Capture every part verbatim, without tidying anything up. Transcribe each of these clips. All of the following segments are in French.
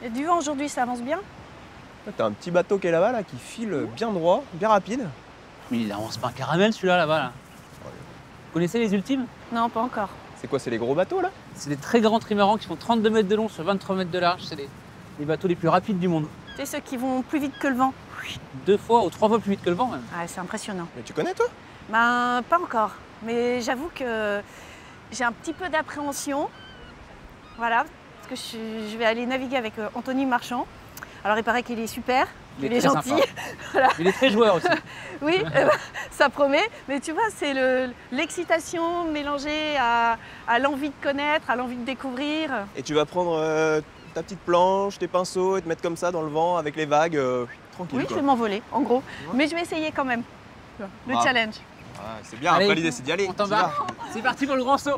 Il y a du vent aujourd'hui, ça avance bien. T'as un petit bateau qui est là-bas, là, qui file bien droit, bien rapide. Mais il avance pas un caramel, celui-là, là-bas. Là. Vous connaissez les ultimes? Non, pas encore. C'est quoi, c'est les gros bateaux, là? C'est des très grands trimarans qui font trente-deux mètres de long sur vingt-trois mètres de large. C'est les, les bateaux les plus rapides du monde. C'est ceux qui vont plus vite que le vent. Deux fois ou trois fois plus vite que le vent, même. Ah, c'est impressionnant. Mais tu connais, toi? Ben, pas encore. Mais j'avoue que j'ai un petit peu d'appréhension. Voilà, parce que je, je vais aller naviguer avec Anthony Marchand. Alors, il paraît qu'il est super, qu'il est gentil. Voilà. Il est très joueur aussi. Oui, euh, ça promet. Mais tu vois, c'est l'excitation le, mélangée à, à l'envie de connaître, à l'envie de découvrir. Et tu vas prendre euh, ta petite planche, tes pinceaux et te mettre comme ça dans le vent avec les vagues, euh, tranquille. Oui, quoi. Je vais m'envoler, en gros. Ouais. Mais je vais essayer quand même, le ah. challenge. Ah, c'est bien, après l'idée, c'est d'y aller. On t'en va. C'est parti pour le grand saut.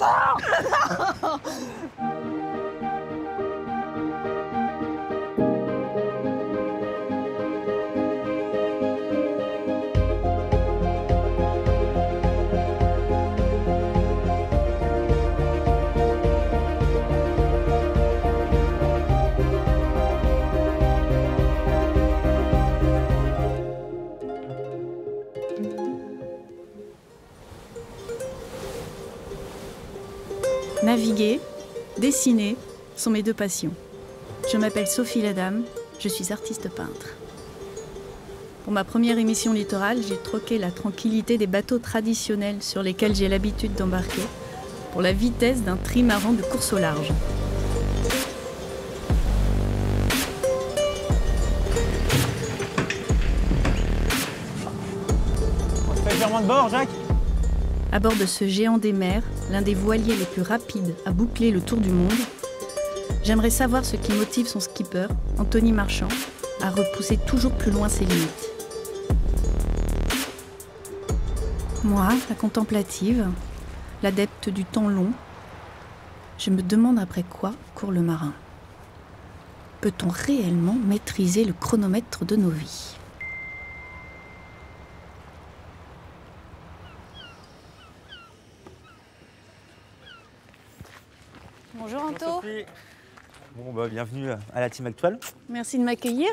Naviguer, dessiner sont mes deux passions. Je m'appelle Sophie Ladame, je suis artiste peintre. Pour ma première émission littorale, j'ai troqué la tranquillité des bateaux traditionnels sur lesquels j'ai l'habitude d'embarquer pour la vitesse d'un trimaran de course au large. On se fait légèrement de bord, Jacques ? À bord de ce géant des mers, l'un des voiliers les plus rapides à boucler le tour du monde, j'aimerais savoir ce qui motive son skipper, Anthony Marchand, à repousser toujours plus loin ses limites. Moi, la contemplative, l'adepte du temps long, je me demande après quoi court le marin. Peut-on réellement maîtriser le chronomètre de nos vies ? Bonjour Anto. Bon bah bienvenue à la Team Actual. Merci de m'accueillir.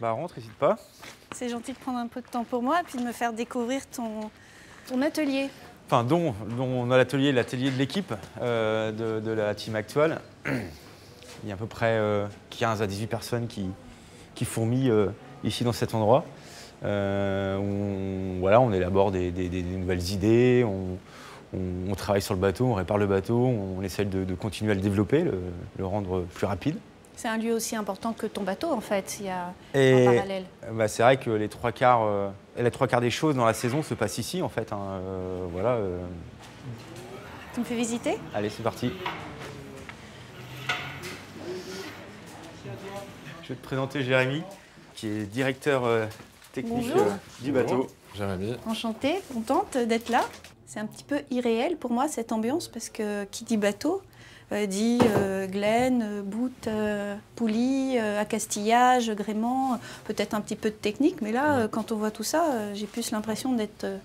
Bah rentre, hésite pas. C'est gentil de prendre un peu de temps pour moi et puis de me faire découvrir ton, ton atelier. Enfin dont, dont on a l'atelier, l'atelier de l'équipe euh, de, de la Team Actual. Il y a à peu près euh, quinze à dix-huit personnes qui, qui fourmillent euh, ici dans cet endroit. Euh, on, voilà, on élabore des, des, des nouvelles idées. On, On travaille sur le bateau, on répare le bateau, on essaie de, de continuer à le développer, le, le rendre plus rapide. C'est un lieu aussi important que ton bateau, en fait, il y a et, un parallèle. Bah, c'est vrai que les trois, quarts, euh, les trois quarts des choses dans la saison se passent ici, en fait. Hein, euh, voilà, euh... Tu me fais visiter? Allez, c'est parti. Je vais te présenter Jérémy, qui est directeur euh, technique euh, du bateau. Jérémy. Enchantée, contente d'être là. C'est un petit peu irréel pour moi, cette ambiance, parce que qui dit bateau euh, dit euh, glène, boute, euh, poulie, euh, accastillage, gréement, peut-être un petit peu de technique. Mais là, euh, quand on voit tout ça, euh, j'ai plus l'impression d'être euh,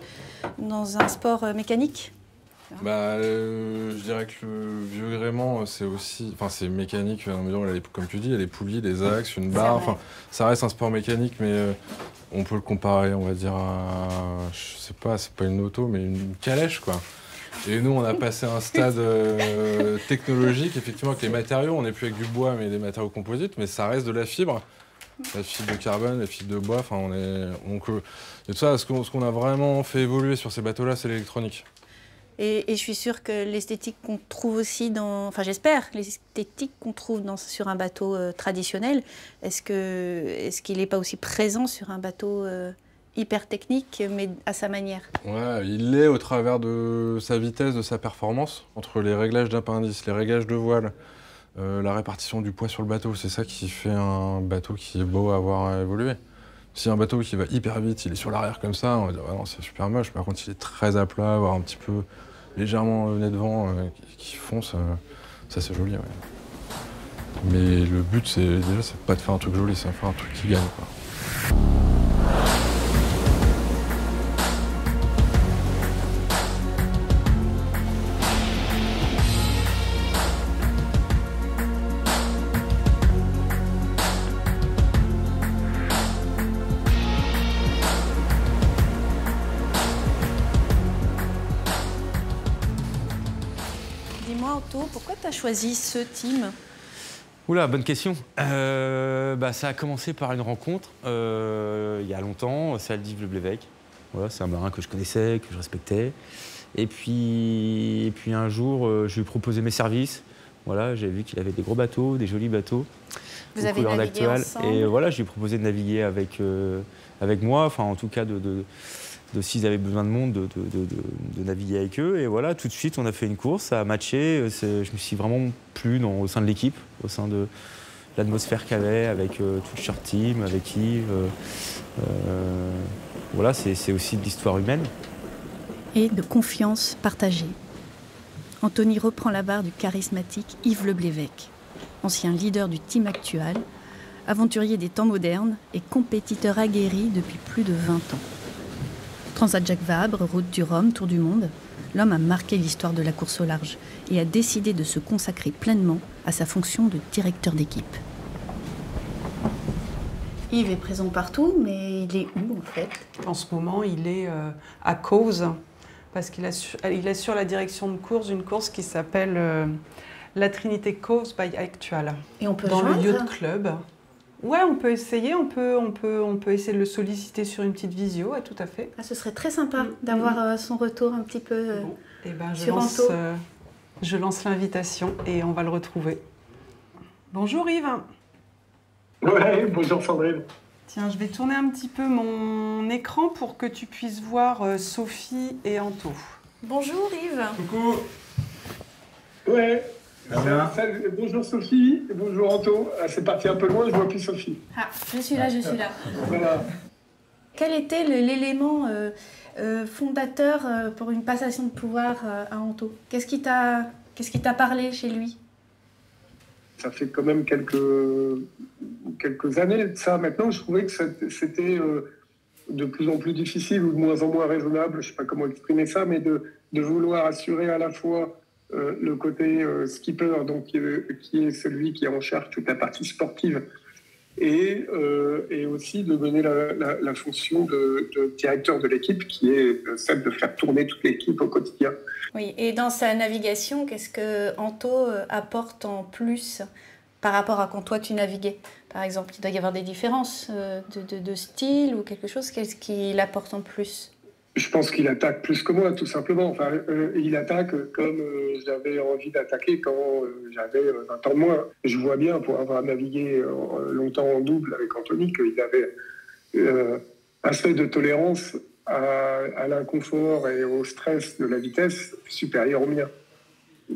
dans un sport euh, mécanique. Bah, euh, je dirais que le vieux gréement, c'est aussi, enfin, c'est mécanique, comme tu dis, il y a les poulies, des axes, une barre, enfin, ça reste un sport mécanique, mais euh, on peut le comparer, on va dire, à, je sais pas, c'est pas une auto, mais une calèche, quoi. Et nous, on a passé un stade euh, technologique, effectivement, avec les matériaux, on n'est plus avec du bois, mais des matériaux composites, mais ça reste de la fibre. La fibre de carbone, la fibre de bois, enfin, on est, donc, euh, et tout ça, ce qu'on, ce qu'on a vraiment fait évoluer sur ces bateaux-là, c'est l'électronique. Et, et je suis sûre que l'esthétique qu'on trouve aussi dans... Enfin, j'espère, l'esthétique qu'on trouve dans, sur un bateau euh, traditionnel, est-ce que, est-ce qu'il n'est pas aussi présent sur un bateau euh, hyper technique, mais à sa manière? Ouais, il l'est au travers de sa vitesse, de sa performance, entre les réglages d'appendices, les réglages de voile, euh, la répartition du poids sur le bateau. C'est ça qui fait un bateau qui est beau à avoir évolué. Si un bateau qui va hyper vite, il est sur l'arrière comme ça, on va dire ah non, c'est super moche. Par contre, il est très à plat, voire un petit peu... légèrement le nez devant euh, qui fonce, euh, ça c'est joli, ouais. Mais le but, c'est déjà, c'est pas de faire un truc joli, c'est de faire un truc qui gagne, quoi. bateau. Pourquoi tu as choisi ce team ? Oula, bonne question. Euh, bah, ça a commencé par une rencontre euh, il y a longtemps, celle d'Yves Le Blévec. Voilà, c'est un marin que je connaissais, que je respectais. Et puis, et puis un jour, euh, je lui ai proposé mes services. Voilà, j'ai vu qu'il avait des gros bateaux, des jolis bateaux. Vous avez navigué ensemble. Et voilà, je lui ai proposé de naviguer avec, euh, avec moi, enfin en tout cas de, de, de s'ils avaient besoin de monde, de, de, de, de naviguer avec eux. Et voilà, tout de suite, on a fait une course, ça a matché. Je me suis vraiment plu dans, au sein de l'équipe, au sein de l'atmosphère qu'il y avait, avec euh, toute short team, avec Yves. Euh, euh, voilà, c'est aussi de l'histoire humaine. Et de confiance partagée. Anthony reprend la barre du charismatique Yves Le Blévec, ancien leader du Team Actual, aventurier des temps modernes et compétiteur aguerri depuis plus de vingt ans. Transat à Jacques Vabre, route du Rhum, tour du monde, l'homme a marqué l'histoire de la course au large et a décidé de se consacrer pleinement à sa fonction de directeur d'équipe. Yves est présent partout, mais il est où en fait? En ce moment, il est euh, à Cause, parce qu'il assure, il assure la direction de course d'une course qui s'appelle euh, la Trinité Cause by Actual. Et on peut dans le yacht club. Ouais, on peut essayer, on peut, on peut, on peut essayer de le solliciter sur une petite visio, ouais, tout à fait. Ah, ce serait très sympa mmh. d'avoir euh, son retour un petit peu euh, bon. Eh ben, je sur lance, euh, je lance l'invitation et on va le retrouver. Bonjour Yves. Ouais, bonjour Sandrine. Tiens, je vais tourner un petit peu mon écran pour que tu puisses voir Sophie et Anto. Bonjour Yves. Coucou. Ouais. Salut, salut. Bonjour Sophie, bonjour Anto. C'est parti un peu loin, je vois plus Sophie. Ah, je suis là, je suis là. Voilà. Quel était l'élément euh, euh, fondateur euh, pour une passation de pouvoir euh, à Anto? Qu'est-ce qui t'a qu'est-ce qui t'a parlé chez lui? Ça fait quand même quelques, quelques années de ça. Maintenant, je trouvais que c'était de plus en plus difficile ou de moins en moins raisonnable, je ne sais pas comment exprimer ça, mais de, de vouloir assurer à la fois le côté skipper, donc qui est celui qui est en charge toute la partie sportive, et, et aussi de donner la, la, la fonction de, de directeur de l'équipe, qui est celle de faire tourner toute l'équipe au quotidien. Oui, et dans sa navigation, qu'est-ce que Anto apporte en plus par rapport à quand toi tu naviguais? Par exemple, il doit y avoir des différences de, de, de style ou quelque chose. Qu'est-ce qu'il apporte en plus? Je pense qu'il attaque plus que moi, tout simplement. Enfin, euh, il attaque comme euh, j'avais envie d'attaquer quand euh, j'avais vingt ans de moins. Je vois bien, pour avoir navigué euh, longtemps en double avec Anthony, qu'il avait euh, assez de tolérance à, à l'inconfort et au stress de la vitesse supérieure au mien.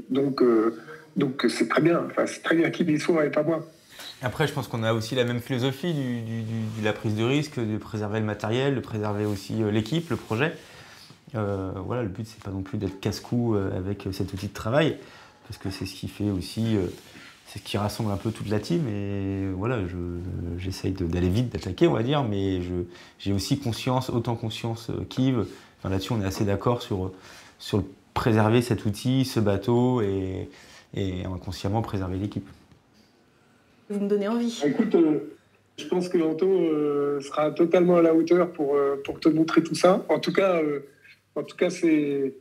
Donc, euh, donc c'est très bien. Enfin, c'est très bien qu'il y soit et pas moi. Après, je pense qu'on a aussi la même philosophie du, du, du, de la prise de risque, de préserver le matériel, de préserver aussi l'équipe, le projet. Euh, voilà, le but, c'est pas non plus d'être casse-cou avec cet outil de travail, parce que c'est ce qui fait aussi, c'est ce qui rassemble un peu toute la team. Et voilà, j'essaye je, d'aller vite, d'attaquer, on va dire, mais j'ai aussi conscience, autant conscience qu'Yves. Enfin, là-dessus, on est assez d'accord sur, sur préserver cet outil, ce bateau, et, et inconsciemment préserver l'équipe. Vous me donnez envie. Écoute, euh, je pense que Anto euh, sera totalement à la hauteur pour, euh, pour te montrer tout ça. En tout cas, euh, en tout cas, c'est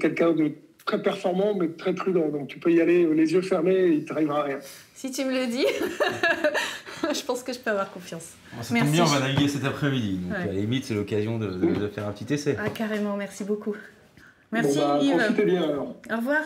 quelqu'un de très performant, mais très prudent. Donc tu peux y aller euh, les yeux fermés, et il ne t'arrivera rien. Si tu me le dis, je pense que je peux avoir confiance. Bon, ça merci. Tombe bien, on va naviguer cet après-midi. Donc ouais. À la limite, c'est l'occasion de, de, de faire un petit essai. Ah, carrément, merci beaucoup. Merci bon, bah, Yves. Profitez bien alors. Au revoir.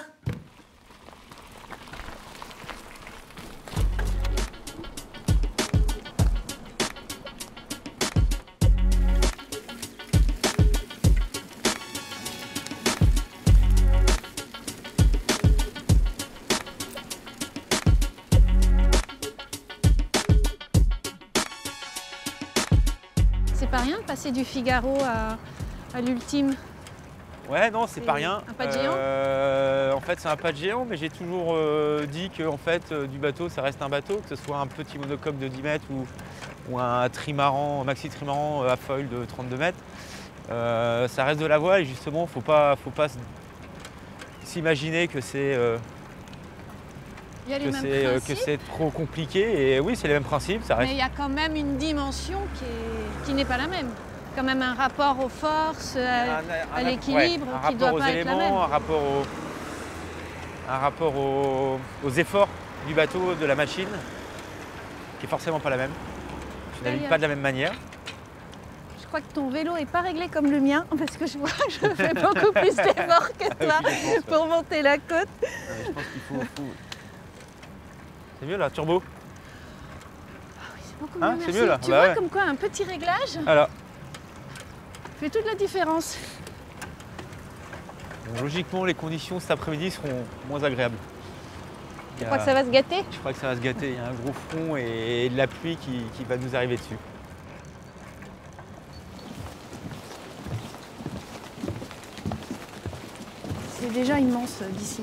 C'est pas rien de passer du Figaro à, à l'ultime. Ouais, non, c'est pas rien. Un pas de géant euh, En fait, c'est un pas de géant, mais j'ai toujours euh, dit que en fait, euh, du bateau, ça reste un bateau, que ce soit un petit monocoque de dix mètres ou, ou un trimaran, un maxi trimaran à foil de trente-deux mètres. Euh, ça reste de la voile et justement, faut pas, faut pas s'imaginer que c'est euh, que c'est trop compliqué. Et oui, c'est les mêmes principes. Ça reste. Mais il y a quand même une dimension qui est qui n'est pas la même. Quand même un rapport aux forces, à l'équilibre, ouais, qui ne doit pas éléments, être la même. Un rapport aux éléments, un rapport un rapport aux, aux efforts du bateau, de la machine, qui est forcément pas la même. Je n'allume pas de la même manière. Je crois que ton vélo n'est pas réglé comme le mien, parce que je vois que je fais beaucoup plus d'efforts que toi oui, pour ouais. monter la côte. Ouais, je pense qu'il faut... faut... C'est mieux là, turbo. Ah oui, c'est beaucoup mieux, hein, merci. Mieux, là. Tu bah, vois ouais. comme quoi un petit réglage voilà. fait toute la différence. Bon, logiquement, les conditions cet après-midi seront moins agréables. Tu crois a... que ça va se gâter? Je crois que ça va se gâter. Il y a un gros front et de la pluie qui, qui va nous arriver dessus. C'est déjà immense d'ici.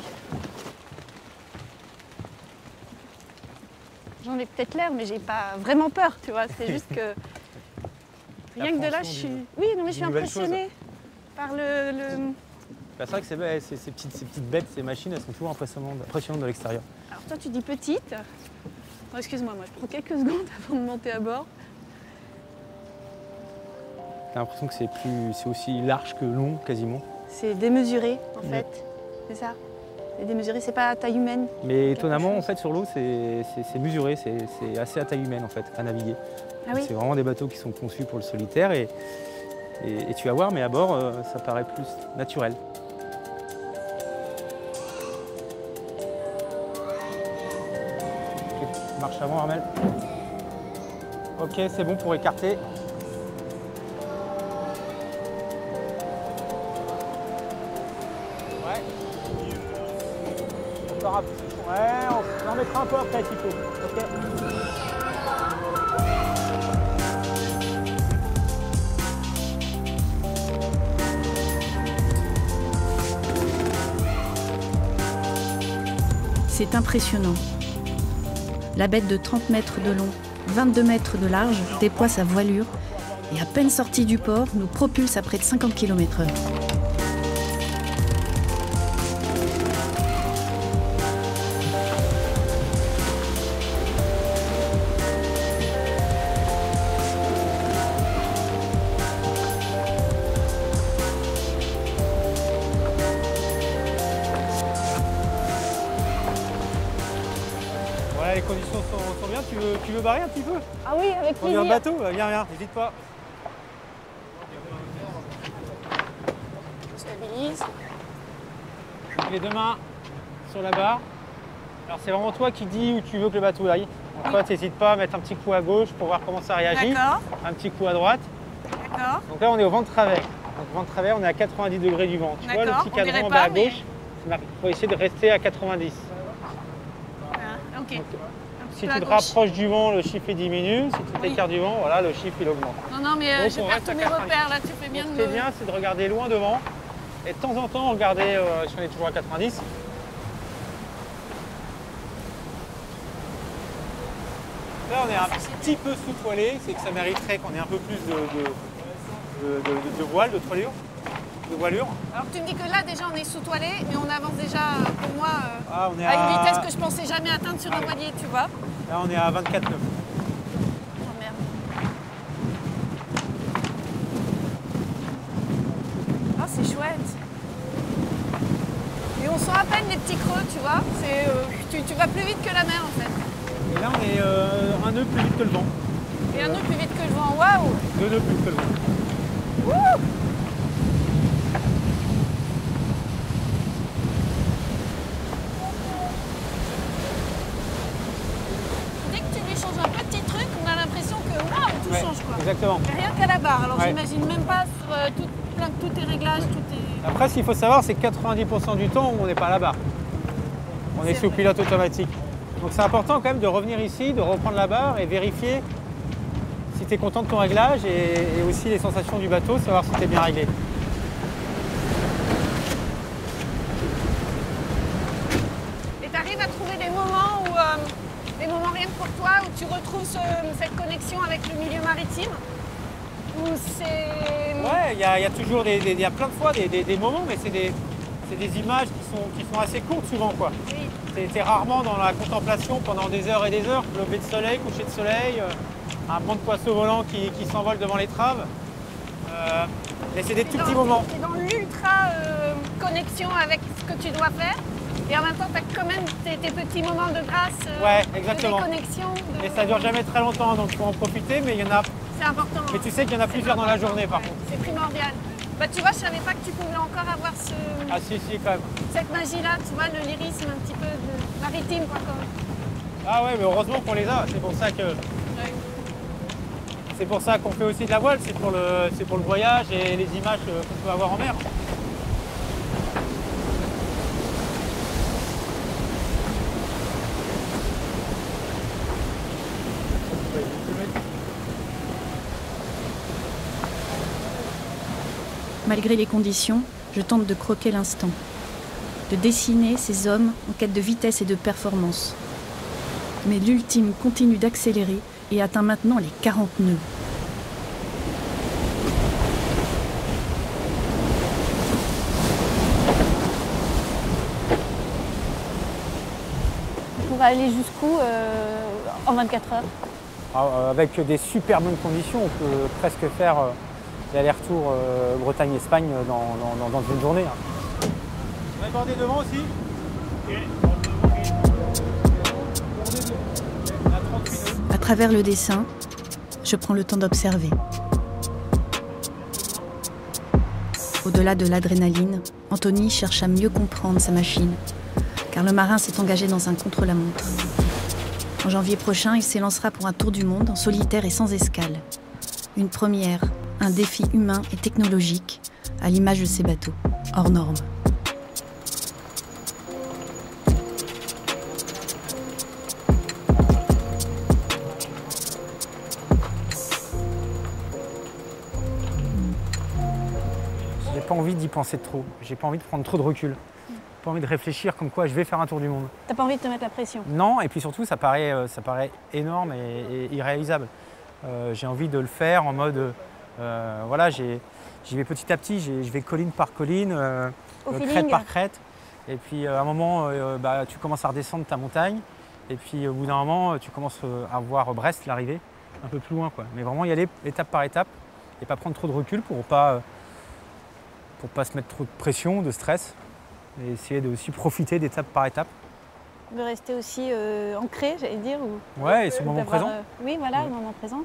J'en ai peut-être l'air, mais j'ai pas vraiment peur, tu vois. C'est juste que rien que de là, je suis. Oui, non, mais je suis impressionnée par le. le... Bah, c'est vrai que c'est bah, ces, ces, petites, ces petites bêtes, ces machines, elles sont toujours impressionnantes, impressionnantes de l'extérieur. Alors toi, tu dis petite. Oh, excuse-moi, moi, je prends quelques secondes avant de monter à bord. T'as l'impression que c'est plus, c'est aussi large que long, quasiment. C'est démesuré, en fait. Oui. C'est ça. C'est démesuré, c'est pas à taille humaine. Mais étonnamment, en fait, sur l'eau, c'est mesuré. C'est assez à taille humaine, en fait, à naviguer. Ah oui. C'est vraiment des bateaux qui sont conçus pour le solitaire. Et, et, et tu vas voir, mais à bord, euh, ça paraît plus naturel. Okay. Marche avant, Armel. OK, c'est bon pour écarter. Ouais, on en mettra un peu après s'il faut. Okay. C'est impressionnant. La bête de trente mètres de long, vingt-deux mètres de large, déploie sa voilure et à peine sortie du port, nous propulse à près de cinquante kilomètres heure. Les conditions sont, sont bien, tu veux, tu veux barrer un petit peu? Ah oui, avec plaisir. On est en bateau, viens, viens, n'hésite pas. On stabilise. Les deux mains sur la barre. Alors c'est vraiment toi qui dis où tu veux que le bateau aille. Donc oui. toi, t'hésites pas à mettre un petit coup à gauche pour voir comment ça réagit. Un petit coup à droite. D'accord. Donc là, on est au vent de travers. Donc vent de travers, on est à quatre-vingt-dix degrés du vent. Tu vois le petit cadran en bas à gauche, mais... il faut essayer de rester à quatre-vingt-dix. Okay. Si tu te rapproches du vent, le chiffre diminue. Si tu t'écartes oui. du vent, voilà, le chiffre il augmente. Non, non, mais euh, donc, je perds tous mes repères là, tu fais bien donc, de me... Ce qui est bien, c'est de regarder loin devant et de temps en temps, regarder euh, si on est toujours à quatre-vingt-dix. Là, on est un petit peu sous-toilé, c'est que ça mériterait qu'on ait un peu plus de, de, de, de, de voile, de toilure. De voilure. Alors tu me dis que là déjà on est sous-toilé, mais on avance déjà euh, pour moi euh, ah, on est à, à une vitesse que je pensais jamais atteindre sur ah, un voilier, tu vois. Là on est à vingt-quatre nœuds. Oh merde. Ah c'est chouette. Et on sent à peine les petits creux, tu vois. C'est, euh, tu, tu vas plus vite que la mer en fait. Et là on est euh, un nœud plus vite que le vent. Et un nœud plus vite que le vent, waouh. Deux nœuds plus vite que le vent. Wouh. Exactement. Rien qu'à la barre, alors ouais. j'imagine même pas sur euh, tout, plein, tous tes réglages, tout est... Après, ce qu'il faut savoir, c'est que quatre-vingt-dix pour cent du temps, on n'est pas à la barre. On est, est sous vrai. pilote automatique. Donc c'est important quand même de revenir ici, de reprendre la barre et vérifier si tu es content de ton réglage et, et aussi les sensations du bateau, savoir si tu es bien réglé. Et tu arrives à trouver des moments où... Euh... Des moments rien que pour toi où tu retrouves ce, cette connexion avec le milieu maritime où c'est... Ouais, il y a, y a toujours des, des y a plein de fois des, des, des moments, mais c'est des, des images qui sont, qui sont assez courtes souvent, quoi. Oui. T'es rarement dans la contemplation pendant des heures et des heures, lever de soleil, coucher de soleil, euh, un banc de poisson volant qui, qui s'envole devant l'étrave. Euh, mais c'est des tout petits moments. T'es dans l'ultra euh, connexion avec ce que tu dois faire. Et en même temps, tu as quand même tes, tes petits moments de grâce, euh, ouais, exactement. De déconnexion. De... Et ça dure jamais très longtemps, donc il faut en profiter, mais il y en a... C'est important. Mais tu sais qu'il y en a plusieurs important. dans la journée, par ouais. contre. C'est primordial. Bah, tu vois, je savais pas que tu pouvais encore avoir ce... Ah si, si, quand même. Cette magie-là, tu vois, le lyrisme un petit peu de maritime, quoi, quand même. Ah ouais, mais heureusement qu'on les a, c'est pour ça que... Ouais. C'est pour ça qu'on fait aussi de la voile, c'est pour, le... pour le voyage et les images qu'on peut avoir en mer. Malgré les conditions, je tente de croquer l'instant, de dessiner ces hommes en quête de vitesse et de performance. Mais l'ultime continue d'accélérer et atteint maintenant les quarante nœuds. Pour aller jusqu'où euh, en vingt-quatre heures? Alors, avec des super bonnes conditions, on peut presque faire... Euh... l'aller-retour euh, Bretagne-Espagne dans, dans, dans une journée. Hein. On va border devant aussi. À travers le dessin, je prends le temps d'observer. Au-delà de l'adrénaline, Anthony cherche à mieux comprendre sa machine, car le marin s'est engagé dans un contre-la-montre. En janvier prochain, il s'élancera pour un tour du monde en solitaire et sans escale. Une première. Un défi humain et technologique à l'image de ces bateaux, hors normes. J'ai pas envie d'y penser trop, j'ai pas envie de prendre trop de recul. J'ai pas envie de réfléchir comme quoi je vais faire un tour du monde. T'as pas envie de te mettre la pression? Non, et puis surtout ça paraît, ça paraît énorme et, et irréalisable. Euh, j'ai envie de le faire en mode... Euh, voilà, j'y vais petit à petit, je vais colline par colline, euh, crête par crête. Et puis euh, à un moment, euh, bah, tu commences à redescendre ta montagne. Et puis au bout d'un moment, tu commences à voir Brest, l'arrivée, un peu plus loin, quoi. Mais vraiment y aller étape par étape et pas prendre trop de recul pour pas, euh, pour pas se mettre trop de pression, de stress. Et essayer de aussi profiter d'étape par étape. De rester aussi euh, ancré, j'allais dire. Ou... Ouais, et sur le moment présent. Euh... Oui, voilà, ouais. Le moment présent.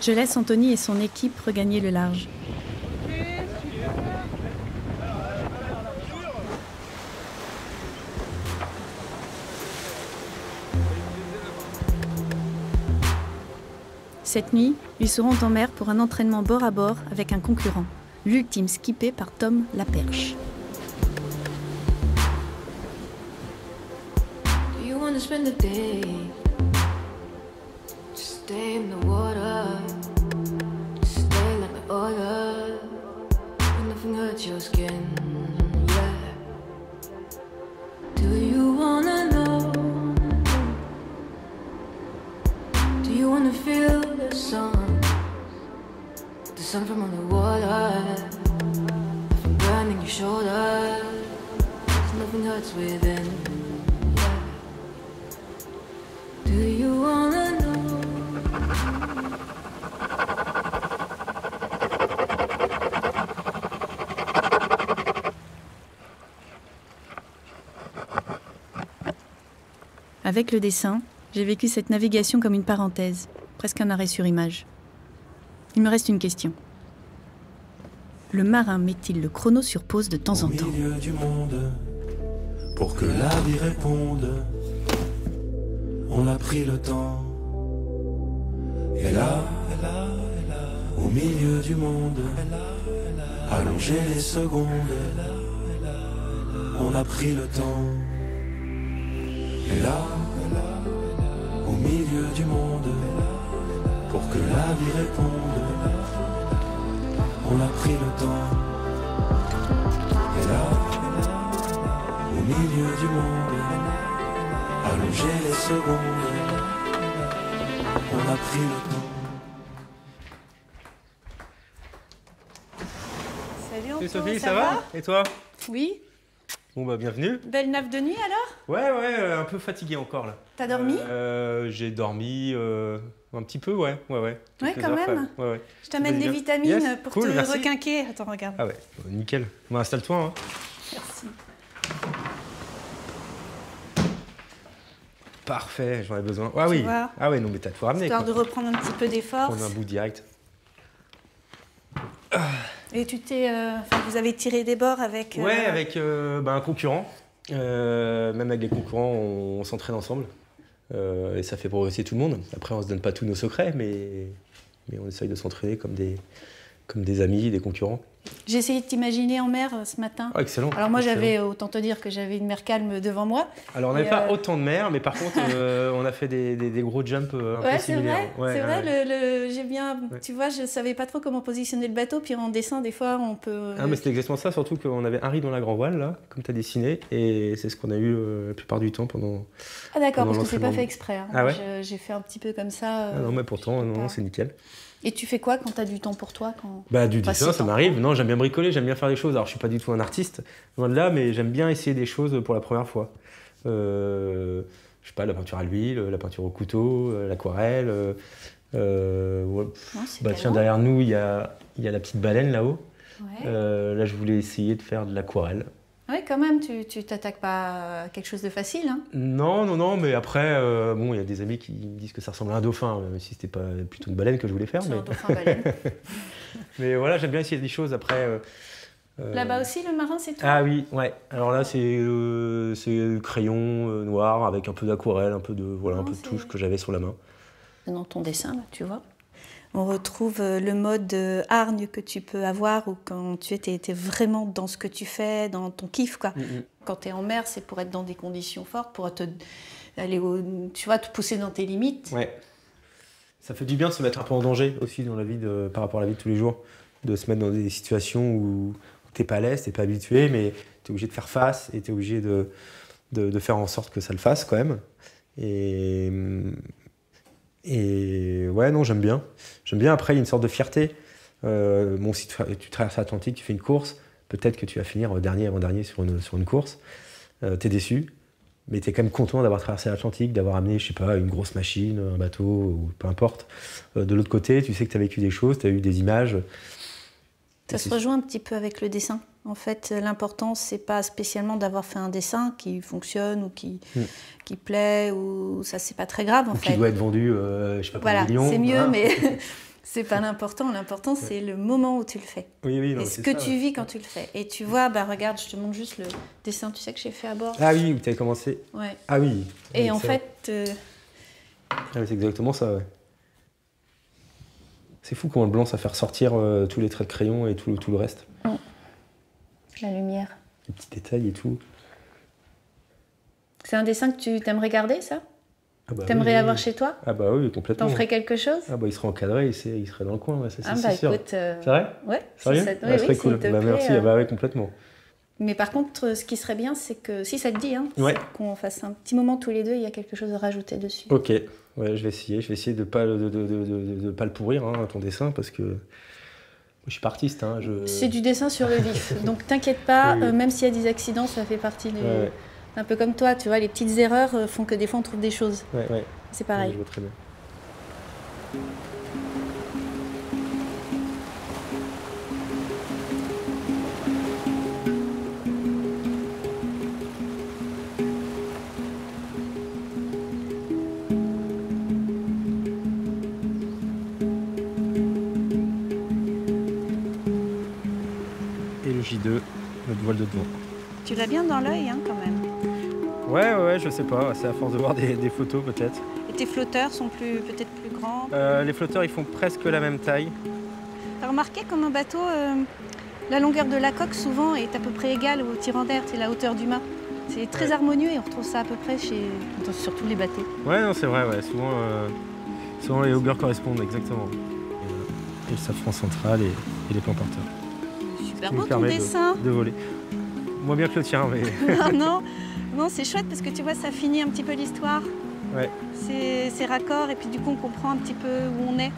Je laisse Anthony et son équipe regagner le large. Cette nuit, ils seront en mer pour un entraînement bord à bord avec un concurrent, l'ultime skippé par Tom Laperche. Stay in the water, stay like the oil, when nothing hurts your skin, yeah. Do you wanna know? Do you wanna feel the sun? The sun from on the water, from burning your shoulders, nothing hurts within, yeah. Do you wanna know? Avec le dessin, j'ai vécu cette navigation comme une parenthèse, presque un arrêt sur image. Il me reste une question. Le marin met-il le chrono sur pause de temps en temps ? Au milieu du monde, pour que la vie réponde, on a pris le temps. Et là, au milieu du monde, allongé les secondes, on a pris le temps. Et là, au milieu du monde, pour que la vie réponde, on a pris le temps. Et là, au milieu du monde, allongé les secondes, on a pris le temps. Salut Antoine, Sophie, ça, ça va, va Et toi? Oui. Bon bah bienvenue. Belle nappe de nuit alors? Ouais ouais, euh, un peu fatigué encore là. T'as dormi? euh, J'ai dormi euh, un petit peu, ouais ouais ouais. Ouais quand heures, même. Ouais, ouais. Je t'amène des vitamines yes. pour cool, te merci. requinquer. Attends regarde. Ah ouais, bon, nickel. Bah, installe-toi. Hein. Merci. Parfait, j'en ai besoin. Ah oui. Ah oui, non mais t'as tout ramené. Histoire de reprendre un petit peu des forces. Prendre un bout direct. Et tu t'es, euh, vous avez tiré des bords avec... Euh... Ouais, avec euh, bah, un concurrent. Euh, même avec les concurrents, on, on s'entraîne ensemble. Euh, et ça fait progresser tout le monde. Après, on se donne pas tous nos secrets, mais, mais on essaye de s'entraîner comme des, comme des amis, des concurrents. J'ai essayé de t'imaginer en mer euh, ce matin. Oh, excellent. Alors moi, j'avais, autant te dire que j'avais une mer calme devant moi. Alors, on n'avait pas euh... autant de mer, mais par contre, euh, on a fait des, des, des gros jumps un ouais, peu similaires. Ouais, c'est vrai. Ouais. Le, le, j'ai bien, ouais. Tu vois, je ne savais pas trop comment positionner le bateau. Puis en dessin, des fois, on peut... Ah, mais c'était exactement ça. Surtout qu'on avait un riz dans la grand voile, là, comme tu as dessiné. Et c'est ce qu'on a eu euh, la plupart du temps pendant... Ah d'accord, parce que c'est pas fait exprès. Hein. Ah ouais. J'ai fait un petit peu comme ça. Euh, ah non, mais pourtant, non, non, c'est nickel. Et tu fais quoi quand tu as du temps pour toi quand... Bah du dessin, ça, ça m'arrive. Non, j'aime bien bricoler, j'aime bien faire des choses. Alors, je suis pas du tout un artiste, loin de là, mais j'aime bien essayer des choses pour la première fois. Euh, je sais pas, la peinture à l'huile, la peinture au couteau, l'aquarelle. Euh, ouais. Non, bah tiens, derrière nous, il y a, y a la petite baleine là-haut. Ouais. Euh, là, je voulais essayer de faire de l'aquarelle. Oui, quand même, tu t'attaques pas à quelque chose de facile. Hein. Non, non, non, mais après, euh, bon, il y a des amis qui me disent que ça ressemble à un dauphin, même si c'était pas plutôt une baleine que je voulais faire. Mais... un dauphin-baleine. Mais voilà, j'aime bien essayer des choses après. Euh, euh... Là-bas aussi, le marin, c'est toi? Ah oui, ouais. Alors là, c'est euh, c'est crayon euh, noir avec un peu d'aquarelle, un peu de voilà, non, un peu de touche que j'avais sur la main. Dans ton dessin, là, tu vois. On retrouve le mode hargne que tu peux avoir ou quand tu es, es vraiment dans ce que tu fais, dans ton kiff, quoi. Mm-hmm. Quand tu es en mer, c'est pour être dans des conditions fortes, pour te, aller au, tu vois, te pousser dans tes limites. Ouais. Ça fait du bien de se mettre un peu en danger aussi dans la vie de, par rapport à la vie de tous les jours, de se mettre dans des situations où tu n'es pas à l'aise, tu n'es pas habitué, mais tu es obligé de faire face et tu es obligé de, de, de faire en sorte que ça le fasse quand même. Et... Et ouais, non, j'aime bien. J'aime bien, après, il y a une sorte de fierté. Euh, bon, si tu, tu traverses l'Atlantique, tu fais une course, peut-être que tu vas finir dernier avant-dernier sur une, sur une course. Euh, t'es déçu, mais t'es quand même content d'avoir traversé l'Atlantique, d'avoir amené, je sais pas, une grosse machine, un bateau, ou peu importe. Euh, de l'autre côté, tu sais que t'as vécu des choses, t'as eu des images. Ça se rejoint un petit peu avec le dessin. En fait, l'important, c'est pas spécialement d'avoir fait un dessin qui fonctionne ou qui, mmh. qui plaît, ou ça, c'est pas très grave, en fait. Qui doit être vendu, euh, je sais pas, voilà, pour un million. C'est mieux, hein. Mais c'est pas l'important. L'important, ouais. c'est le moment où tu le fais. Oui, oui, non, et ce que ça, tu ouais. vis quand tu le fais. Et tu vois, bah regarde, je te montre juste le dessin, tu sais, que j'ai fait à bord. Ah oui, où tu avais commencé. Ouais. Ah oui. Et oui, en fait... Euh... Ah, c'est exactement ça, ouais. C'est fou comment le blanc, ça fait ressortir euh, tous les traits de crayon et tout, tout le reste. Mmh. La lumière. Les petits détails et tout. C'est un dessin que tu t'aimerais garder, ça? Ah bah T'aimerais oui. avoir chez toi? Ah bah oui, complètement. T'en ferais quelque chose? Ah bah il serait encadré, il serait dans le coin, ouais, ça c'est ah bah, sûr. Euh... C'est vrai? Ouais. Sérieux? Ça, bah, oui, oui, cool. Bah, plaît, merci, euh... ah bah oui, complètement. Mais par contre, ce qui serait bien, c'est que, si ça te dit, hein, ouais. qu'on fasse un petit moment tous les deux, il y a quelque chose à rajouter dessus. Ok, ouais, je vais essayer. Je vais essayer de ne pas, de, de, de, de, de pas le pourrir, hein, ton dessin, parce que je suis pas artiste. Hein, je... C'est du dessin sur le vif, donc t'inquiète pas, oui. euh, même s'il y a des accidents, ça fait partie du... Ouais, ouais. Un peu comme toi, tu vois, les petites erreurs font que des fois on trouve des choses. Ouais, ouais. C'est pareil. Ouais, je vois très bien. Notre voile de devant. Tu l'as bien dans l'œil, hein, quand même. Ouais, ouais, je sais pas. C'est à force de voir des, des photos, peut-être. Et tes flotteurs sont plus, peut-être plus grands euh, Les flotteurs, ils font presque la même taille. T'as remarqué comme un bateau, euh, la longueur de la coque, souvent, est à peu près égale au tirant d'air, c'est la hauteur du mât. C'est très ouais. harmonieux et on retrouve ça à peu près chez... sur tous les bateaux. Ouais, non, c'est vrai, ouais. Souvent, euh, souvent les haubeurs correspondent, exactement. Et, euh, et le safran central et, et les plans porteurs. Super beau ton dessin. De, de voler. Moins bien que le tien, mais... non, non, non c'est chouette parce que tu vois, ça finit un petit peu l'histoire. Ouais. C'est raccord et puis du coup, on comprend un petit peu où on est.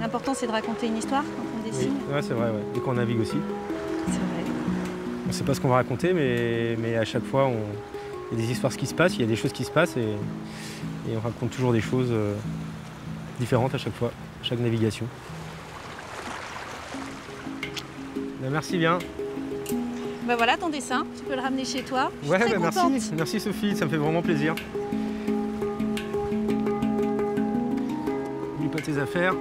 L'important, c'est de raconter une histoire quand on dessine. Oui. Ouais, c'est vrai, ouais. Et qu'on navigue aussi. C'est vrai. on ne sait pas ce qu'on va raconter, mais, mais à chaque fois, on... il y a des histoires qui se passent, il y a des choses qui se passent, et, et on raconte toujours des choses euh, différentes à chaque fois, à chaque navigation. Ben, merci bien. Ben voilà ton dessin, tu peux le ramener chez toi. Je suis ouais, très ben contente. Merci, merci Sophie, ça me fait vraiment plaisir. N'oublie pas tes affaires.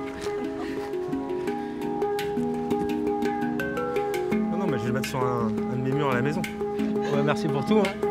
Non, non, mais je vais le mettre sur un, un de mes murs à la maison. Ouais, merci pour tout. Hein.